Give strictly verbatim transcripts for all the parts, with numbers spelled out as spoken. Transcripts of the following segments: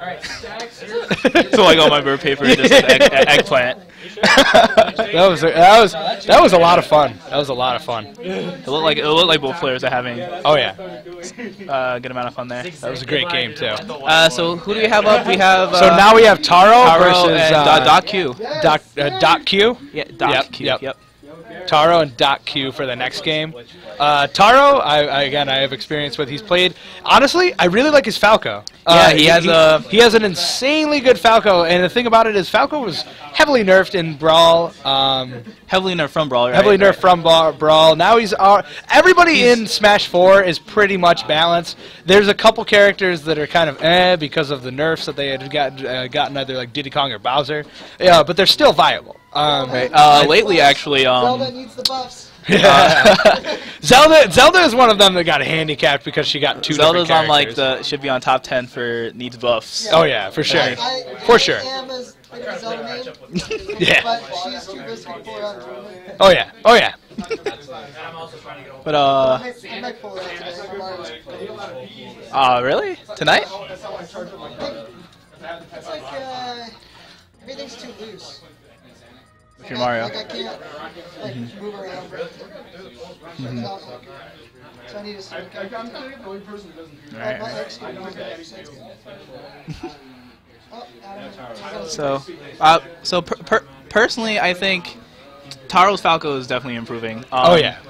All right, Stacks. So I got my bird paper and just an egg, eggplant. That was that was that was a lot of fun. That was a lot of fun. It looked like it looked like both players are having. Oh yeah. Uh, good amount of fun there. That was a great game too. Uh, so who do we have up? We have. Uh, so now we have Taro, Taro versus uh, DocQ. Doc uh, DocQ. Yeah. DocQ. Yep. Yep. Taro and DocQ for the next game. Uh, Taro, I, I, again, I have experience with. He's played. Honestly, I really like his Falco. Uh, yeah, he, he has he, a he has an insanely good Falco, and the thing about it is Falco was heavily nerfed in Brawl. Um, heavily nerfed from Brawl. Right? Heavily nerfed from Brawl. Now he's uh, everybody he's in Smash four is pretty much balanced. There's a couple characters that are kind of eh because of the nerfs that they had got, uh, gotten either like Diddy Kong or Bowser. Yeah, but they're still viable. Um, right. uh, lately, actually, um, Zelda needs the buffs. Yeah. Zelda, Zelda is one of them that got handicapped because she got two. Zelda's different characters. on like the should be on top ten for needs buffs. Yeah. Oh yeah, for sure, I, I, for sure. Yeah. Oh yeah, oh yeah. But uh. Uh, really? Tonight? It's like uh, everything's too loose. If you're Mario. Like I can't, like, mm-hmm. move around. Mm-hmm. So I need to sort of go. Right. So, uh, so per per personally, I think Taro's Falco is definitely improving. Um, oh yeah.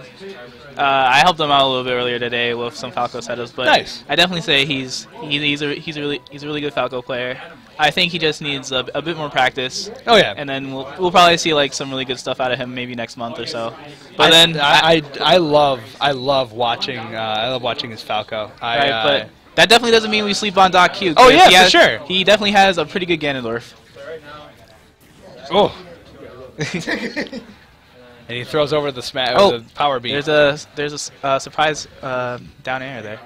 Uh, I helped him out a little bit earlier today with some Falco setups, but nice. I definitely say he's he, he's a he's a really he's a really good Falco player. I think he just needs a, a bit more practice. Oh yeah. And then we'll we'll probably see like some really good stuff out of him maybe next month or so. But I, then I, I I love I love watching uh, I love watching his Falco. I, right, uh, but that definitely doesn't mean we sleep on DocQ. Oh yeah, he has, for sure. He definitely has a pretty good Ganondorf. Oh. And he throws over the smash. Oh, the power beam. There's a there's a uh, surprise uh, down air there.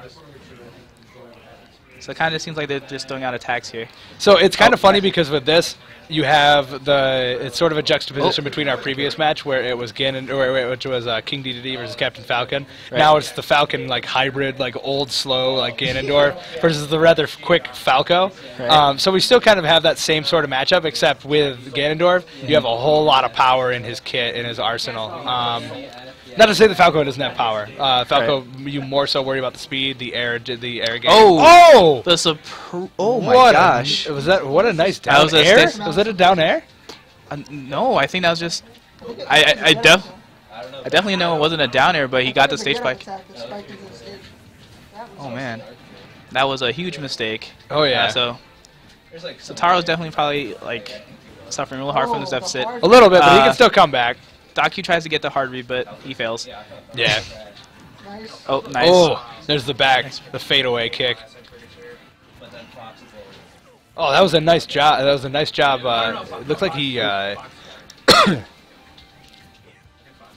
So it kind of seems like they're just throwing out attacks here. So it's kind of oh, funny because with this, you have the it's sort of a juxtaposition oh. between our previous match where it was Ganon, or which was uh, King D D D versus Captain Falcon. Right. Now it's the Falcon like hybrid, like old slow like Ganondorf versus the rather quick Falco. Right. Um, so we still kind of have that same sort of matchup, except with Ganondorf, mm-hmm. you have a whole lot of power in his kit, in his arsenal. Um, Not to say that Falco doesn't have power. Uh, Falco, right. you more so worry about the speed, the air, the air game. Oh, oh, the surpr oh my what gosh! A, was that what a nice down was a air? Was that a down air? Uh, no, I think that was just. I I, I def I definitely know it wasn't a down air, but he got the stage spike. Oh man, that was a huge mistake. Oh yeah. Uh, so, so Taro's definitely probably like suffering a little hard from this deficit. A little bit, but uh, he can still come back. DocQ tries to get the hard read, but he fails. Yeah. Oh, nice. Oh, there's the back, the fadeaway kick. Oh, that was a nice job. That was a nice job. Uh, it looked like he. Uh, looked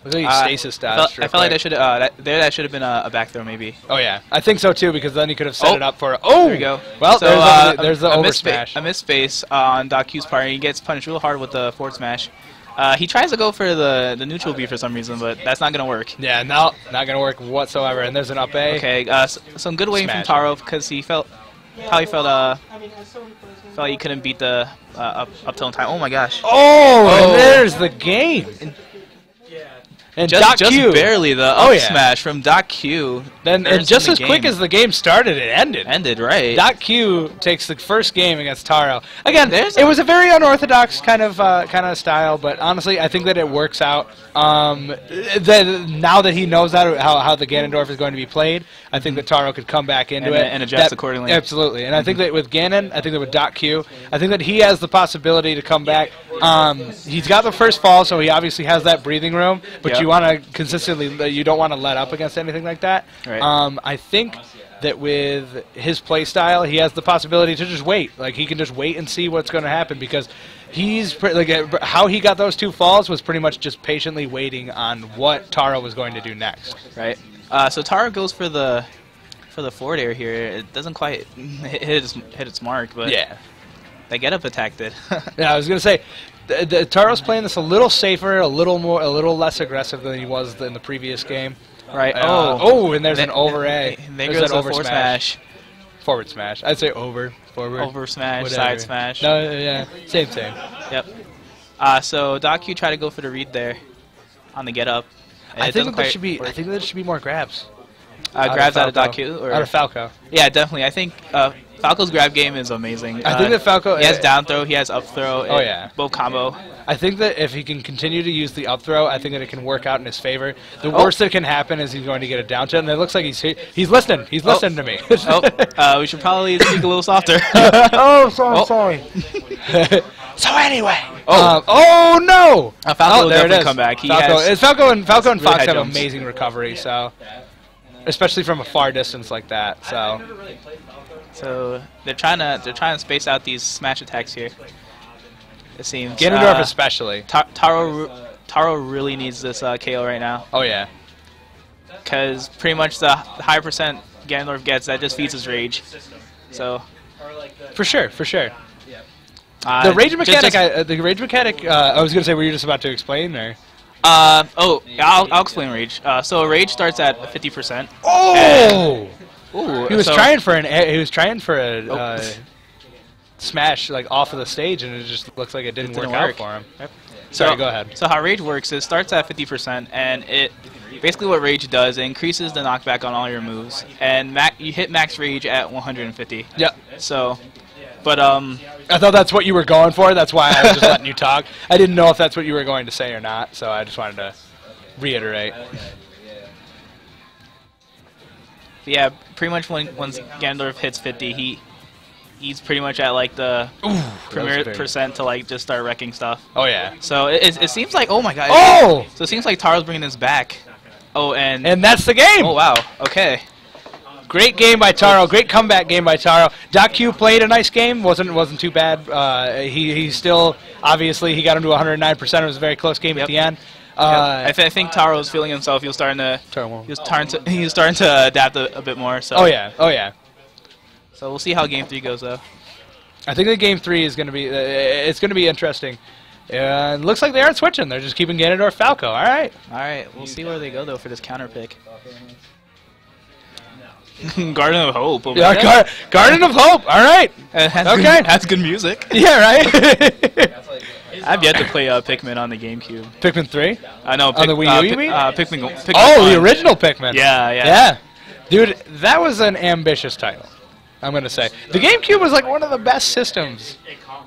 like he stasis dodged. Uh, I felt, I felt like that should uh, that, there. That should have been a, a back throw, maybe. Oh yeah, I think so too, because then he could have set oh. it up for. A, oh, there we go. Well, so, there's, uh, a, there's the a over smash. A miss face on DocQ's part, and he gets punished real hard with the forward smash. Uh, he tries to go for the, the neutral B for some reason, but that's not going to work. Yeah, no, not going to work whatsoever. And there's an up A. Okay, uh, so, some good waiting from Taro because he felt, probably felt, uh, felt he couldn't beat the uh, up, up till in time. Oh my gosh. Oh, oh. And there's the game. And, and just, just barely the up oh, yeah. smash from DocQ. Then and just as game. quick as the game started, it ended. Ended, right. DocQ takes the first game against Taro. Again, There's it was a very unorthodox kind of uh, kind of style, but honestly, I think that it works out. Um, that now that he knows that, how how the Ganondorf is going to be played, I think that Taro could come back into and, it and adjust that, accordingly. Absolutely, and mm-hmm. I think that with Ganon, I think that with DocQ, I think that he has the possibility to come back. Um, he's got the first fall, so he obviously has that breathing room. But yep. you want to consistently, you don't want to let up against anything like that. Right. Um, I think that with his play style, he has the possibility to just wait. Like, he can just wait and see what's going to happen because he's like uh, how he got those two falls was pretty much just patiently waiting on what Taro was going to do next. Right. Uh, so Taro goes for the for the forward air here. It doesn't quite hit its, hit its mark, but yeah, that get up attack did. Yeah, I was gonna say. The, the, Taro's playing this a little safer, a little more, a little less aggressive than he was in the previous game. Right. Uh, oh, oh, and there's and an over A. There's an over smash. smash. forward smash. I'd say over, forward. Over smash, whatever. Side smash. No, yeah, same thing. Yep. Uh, so DocQ tried to go for the read there on the get up. I think there should be. Work. I think there should be more grabs. Uh, out grabs out of DocQ or out of Falco. Yeah, definitely. I think uh, Falco's grab game is amazing. I uh, think that Falco. He has down throw. He has up throw. Oh yeah. Both combo. I think that if he can continue to use the up throw, I think that it can work out in his favor. The oh. worst that can happen is he's going to get a down tilt, and it looks like he's he's listening. He's oh. listening to me. oh, uh, we should probably speak a little softer. oh, sorry, oh. sorry. So anyway. Oh, um, oh no! Uh, Falco oh, will there definitely it is. Come back. He Falco, has Falco and Falco and really Fox have jumps. Amazing recovery, so especially from a far distance like that. So, so they're trying to they're trying to space out these smash attacks here. It seems Ganondorf uh, especially. Ta Taro Taro really needs this uh, K O right now. Oh yeah, because pretty much the high percent Ganondorf gets, that just feeds his rage. So, for sure, for sure. Uh, the rage mechanic, just, just I, uh, the rage mechanic. Uh, I was gonna say, were you just about to explain, or? Uh oh, I'll, I'll explain rage. Uh, so rage starts at fifty percent. Oh, ooh, he was so trying for an. He was trying for a oh. uh, smash like off of the stage, and it just looks like it didn't, it didn't work, work out for him. Yep. Sorry, so, go ahead. So how rage works is starts at fifty percent, and it basically what rage does, it increases the knockback on all your moves, and mac you hit max rage at one hundred and fifty. Yep. So. But um, I thought that's what you were going for. That's why I was just letting you talk. I didn't know if that's what you were going to say or not, so I just wanted to reiterate. Yeah, pretty much when once Ganondorf hits fifty, he he's pretty much at like the Ooh, premier percent to like just start wrecking stuff. Oh yeah. So it it, it seems like oh my god. Oh. So it seems like Taro's bringing this back. Oh and and that's the game. Oh wow. Okay. Great game by Taro. Great comeback game by Taro. DocQ played a nice game. wasn't wasn't too bad. Uh, he he still obviously he got him to one hundred nine percent. It was a very close game yep. at the end. Uh, yep. I, th I think Taro's feeling himself. He was starting to he was starting to he was starting to adapt a, a bit more. So. Oh yeah, oh yeah. So we'll see how game three goes though. I think that game three is going to be uh, it's going to be interesting. Uh, it looks like they aren't switching. They're just keeping Ganondorf Falco. All right. All right. We'll see where they go though for this counter pick. Garden of Hope. Yeah, yeah. Gar Garden of Hope. All right. Uh, that's okay. Good, that's good music. Yeah, right. I've yet to play uh, Pikmin on the GameCube. Pikmin three? I uh, know. On the Wii U, uh, you mean? Uh, Pikmin, Pikmin. Oh, one. The original Pikmin. Yeah, yeah. Yeah, dude, that was an ambitious title. I'm gonna say the GameCube was like one of the best systems,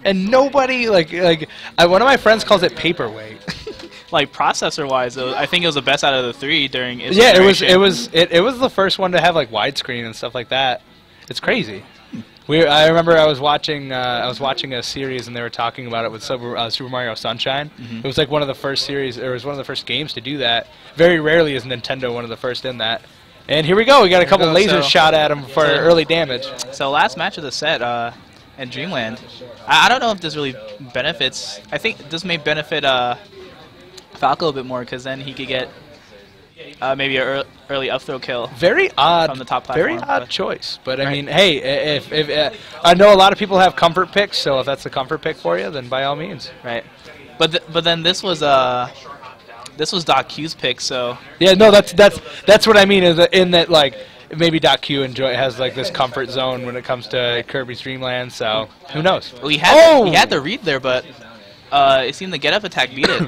and nobody like like I, one of my friends calls it paperweight. Like processor-wise, I think it was the best out of the three during its yeah, it was it was it, it was the first one to have like widescreen and stuff like that. It's crazy. We I remember I was watching uh, I was watching a series and they were talking about it with Super, uh, Super Mario Sunshine. Mm-hmm. It was like one of the first series. It was one of the first games to do that. Very rarely is Nintendo one of the first in that. And here we go. We got a couple go, lasers so shot at him for so early damage. So last match of the set. Uh, and Dream Land. I, I don't know if this really benefits. I think this may benefit. Uh, Falco a bit more because then he could get uh, maybe an early, early up throw kill. Very odd, from the top platform, very odd choice. But I right. mean, hey, if, if, if uh, I know a lot of people have comfort picks, so if that's the comfort pick for you, then by all means. Right. But th but then this was uh this was DocQ's pick, so yeah, no, that's that's that's what I mean is that in that like maybe DocQ enjoy has like this comfort zone when it comes to Kirby's Dream Land. So who knows? We had oh! the, we had the read there, but uh, it seemed the get up attack beat it.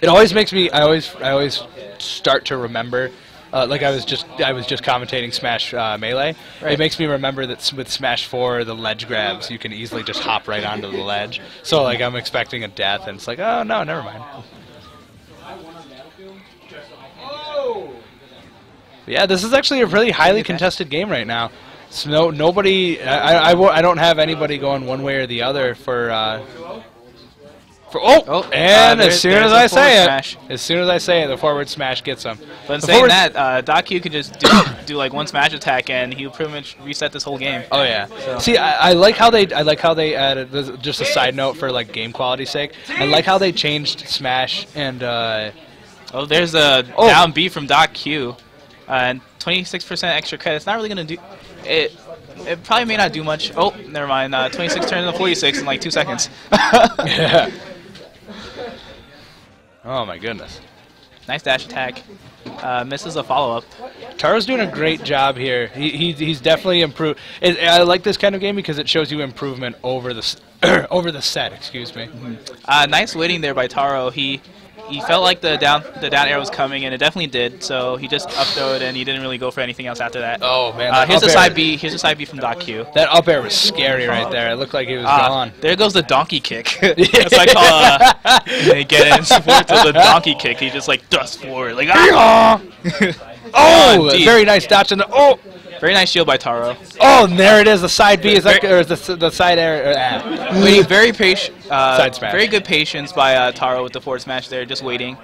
It always makes me. I always. I always start to remember. Uh, like I was just. I was just commentating Smash uh, Melee. Right. It makes me remember that s with Smash Four, the ledge grabs, you can easily just hop right onto the ledge. So like I'm expecting a death, and it's like, oh no, never mind. But yeah, this is actually a really highly contested game right now. So no, nobody. I. I, I, I don't have anybody going one way or the other for. Uh, For, oh, oh, and uh, as soon as I say smash. it, as soon as I say it, the forward smash gets him. But in the saying that, uh, DocQ can just do, do like one smash attack, and he'll pretty much reset this whole game. Oh yeah. So. See, I, I like how they, I like how they added. This, just a side note for like game quality's sake, I like how they changed smash and. Uh, oh, there's a oh. down B from DocQ, uh, and twenty-six percent extra credit. It's not really gonna do it. It probably may not do much. Oh, never mind. Uh, twenty-six turns into forty-six in like two seconds. Yeah. Oh my goodness. Nice dash attack. Uh, misses a follow-up. Taro's doing a great job here. He, he he's definitely improved. It, I like this kind of game because it shows you improvement over the over the set. Excuse me. Mm-hmm. uh, nice waiting there by Taro. He he felt like the down the down air was coming, and it definitely did. So he just up throwed, and he didn't really go for anything else after that. Oh man! Uh, here's a side B. Here's a side B from DocQ. That up air was scary right there. It looked like he was uh, gone. There goes the donkey kick. That's like uh, they get in support of the donkey kick. He just like dusts forward like ah. Oh, oh very nice dodge in the oh, very nice shield by Taro. Oh, and there it is. The side B is like or is the the side air. Uh, waiting, very patient. Uh, side smash. Very good patience by uh, Taro with the forward smash there, just waiting.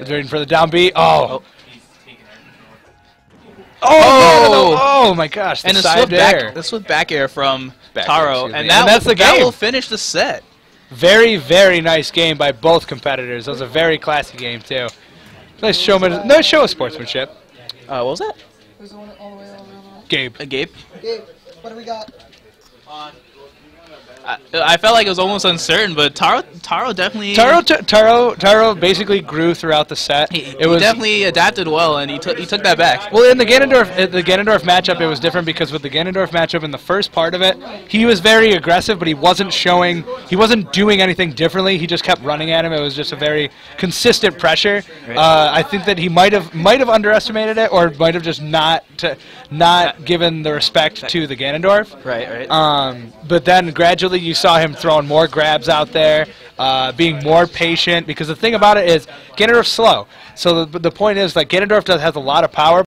Waiting for the down B. Oh. Oh, oh, oh my gosh! The and side swift air. Back, the swift back air from back Taro, air, and, that and that's the game. That will finish the set. Very, very nice game by both competitors. That was a very classy game too. Nice showman. Nice show of sportsmanship. Uh, what was that? Gabe. Uh, Gabe. Gabe. What do we got? I, I felt like it was almost uncertain, but Taro, Taro definitely. Taro, Taro, Taro basically grew throughout the set. He, it he was definitely adapted well, and he took he took that back. Well, in the Ganondorf, the Ganondorf matchup, it was different because with the Ganondorf matchup in the first part of it, he was very aggressive, but he wasn't showing, he wasn't doing anything differently. He just kept running at him. It was just a very consistent pressure. Uh, I think that he might have might have underestimated it, or might have just not to, not given the respect to the Ganondorf. Right, right. Um, but then gradually. You saw him throwing more grabs out there, uh, being more patient, because the thing about it is Ganondorf's slow. So the, the point is, like, Ganondorf does, has a lot of power,